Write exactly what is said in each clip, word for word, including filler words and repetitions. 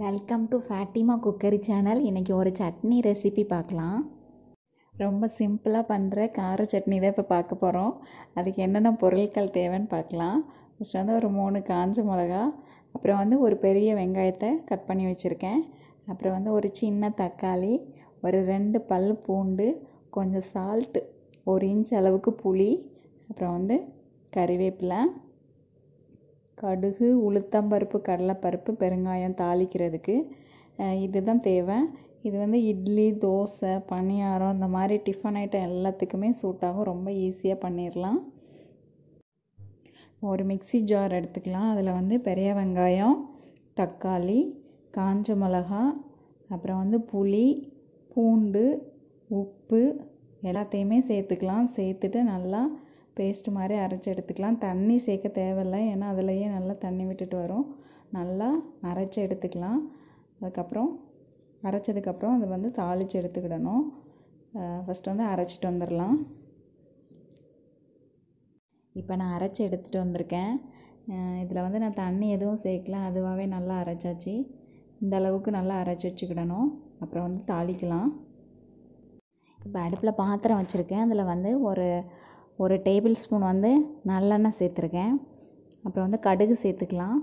Welcome to Fatima cookery channel. इनकी और चटनी recipe पाकलाम। रोम्ब सिंपला पन्र car चटनी दा इप्पो पाक्क पोरोम। अदुक्कु एन्ना पोरुट्कल देवनु पाकलाम। फर्स्ट वंदु ओरु मूणु कांजा मिलगा, अप्पुरम वंदु ओरु पेरिय वेंगायत्ते कट पन्नी वेच्चिरुक्केन। अप्पुरम वंदु ओरु चिन्न तक्काली, ओरु रेंडु पल्ल पूंडु, कोंजम साल्ट, ओरु इंच अलवुक्कु पुली, अप्पुरम वंदु करिवेप्पिला, कड़ुகு உளுத்தம் பருப்பு கடலை பருப்பு பெருங்காயம் தாளிக்கிறதுக்கு இதுதான் தேவை। இது வந்து இட்லி தோசை பணியாரம் இந்த மாதிரி டிஃபன் ஐட்டம் எல்லாத்துக்குமே சூட் ஆகும், ரொம்ப ஈஸியாக பண்ணிடலாம்। ஒரு மிக்ஸி ஜார் எடுத்துக்கலாம், அதில் வந்து பெரிய வெங்காயம் தக்காளி காஞ்ச மிளகாய் அப்புறம் வந்து புளி பூண்டு உப்பு எல்லாத்தையுமே சேர்த்துக்கலாம்। சேர்த்துட்டு நல்லா पेस्ट मारे अरेच्चेडुत्तुक्कलाम। तण्णी सेक्क तेवैल्ल, एना अदुलये नल्ला तण्णी विट्टुट्टु वरुम। नल्ला अरेच्चेडुत्तुक्कलाम। अदुक्कप्परम अरेच्चदुक्कु अप्परम अदु वंदु तालिच्चु एडुत्तुकिडणुम। फर्स्ट वंदु अरेच्चिट्टु वंदरलाम। इप्पो नान अरेच्चु एडुत्तुट्टु वंदिरुक्केन। इदुल वंदु नान तण्णी एदुवुम सेक्कला, अदुवावे नल्ला अरेच्चाच्चु। इंद अलवुक्कु नल्ला अरेच्चु वेच्चुकिडणुम। अप्परम वंदु तालिक्कलाम। इप्पो अडुप्पुल पात्रम वेच्चिरुक्केन, अदुल वंदु ओरु ஒரு டேபிள் ஸ்பூன் வந்து நல்லெண்ணெய் சேர்த்துருக்கேன்। அப்புறம் வந்து கடுகு சேர்த்துக்கலாம்।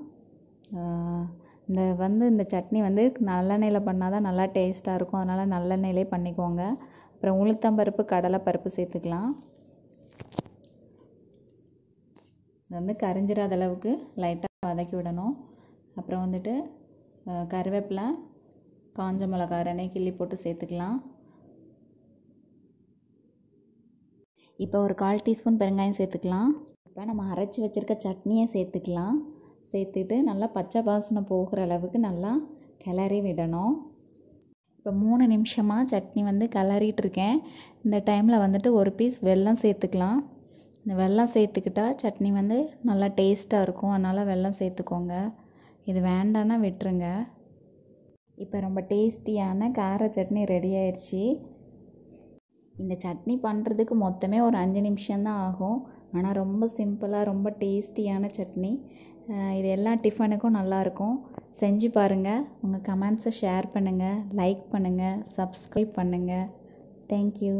இந்த வந்து இந்த சட்னி வந்து நல்லெண்ணெயில் பண்ணால் தான் நல்லா டேஸ்ட்டாக இருக்கும், அதனால் நல்லெண்ணெயிலே பண்ணிக்கோங்க। அப்புறம் உளுத்தம் பருப்பு கடலை பருப்பு சேர்த்துக்கலாம்। இது வந்து கரிஞ்சிடாத அளவுக்கு லைட்டாக வதக்கி விடணும்। அப்புறம் வந்துட்டு கருவேப்பிலை காஞ்ச மிளகாய் ரெண்டையும் கிள்ளி போட்டு சேர்த்துக்கலாம்। இப்போ ஒரு கால் டீஸ்பூன் பெருங்காயம் சேர்த்துக்கலாம்। இப்போ நம்ம அரைச்சி வச்சிருக்க சட்னியை சேர்த்துக்கலாம்। சேர்த்துட்டு நல்லா பச்சை வாசனை போகிற அளவுக்கு நல்லா கிளறி விடணும்। இப்போ மூணு நிமிஷமாக சட்னி வந்து கிளறிட்டு இருக்கேன்। இந்த டைமில் வந்துட்டு ஒரு பீஸ் வெல்லம் சேர்த்துக்கலாம்। இந்த வெல்லம் சேர்த்துக்கிட்டா சட்னி வந்து நல்லா டேஸ்ட்டாக இருக்கும், அதனால் வெல்லம் சேர்த்துக்கோங்க। இது வேண்டான்னா விட்டுருங்க। இப்போ ரொம்ப டேஸ்டியான கார சட்னி ரெடி ஆயிடுச்சு। இந்த சட்னி பண்ணுறதுக்கு மொத்தமே ஒரு அஞ்சு நிமிஷம்தான் ஆகும், ஆனால் ரொம்ப சிம்பிளாக ரொம்ப டேஸ்டியான சட்னி। இது எல்லா டிஃபனுக்கும் நல்லாயிருக்கும்। செஞ்சு பாருங்கள், உங்கள் கமெண்ட்ஸை ஷேர் பண்ணுங்கள், லைக் பண்ணுங்கள், சப்ஸ்கிரைப் பண்ணுங்கள்। தேங்க்யூ।